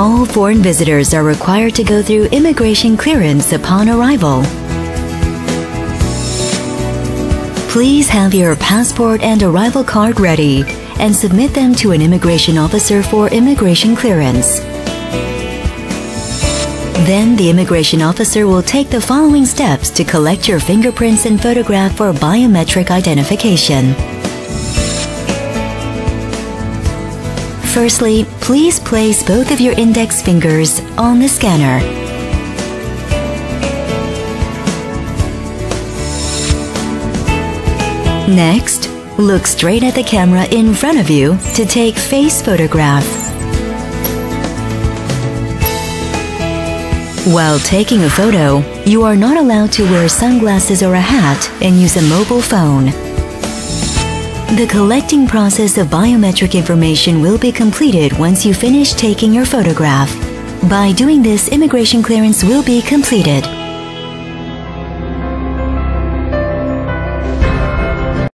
All foreign visitors are required to go through immigration clearance upon arrival. Please have your passport and arrival card ready and submit them to an immigration officer for immigration clearance. Then the immigration officer will take the following steps to collect your fingerprints and photograph for biometric identification. Firstly, please place both of your index fingers on the scanner. Next, look straight at the camera in front of you to take face photograph. While taking a photo, you are not allowed to wear sunglasses or a hat and use a mobile phone. The collecting process of biometric information will be completed once you finish taking your photograph. By doing this, immigration clearance will be completed.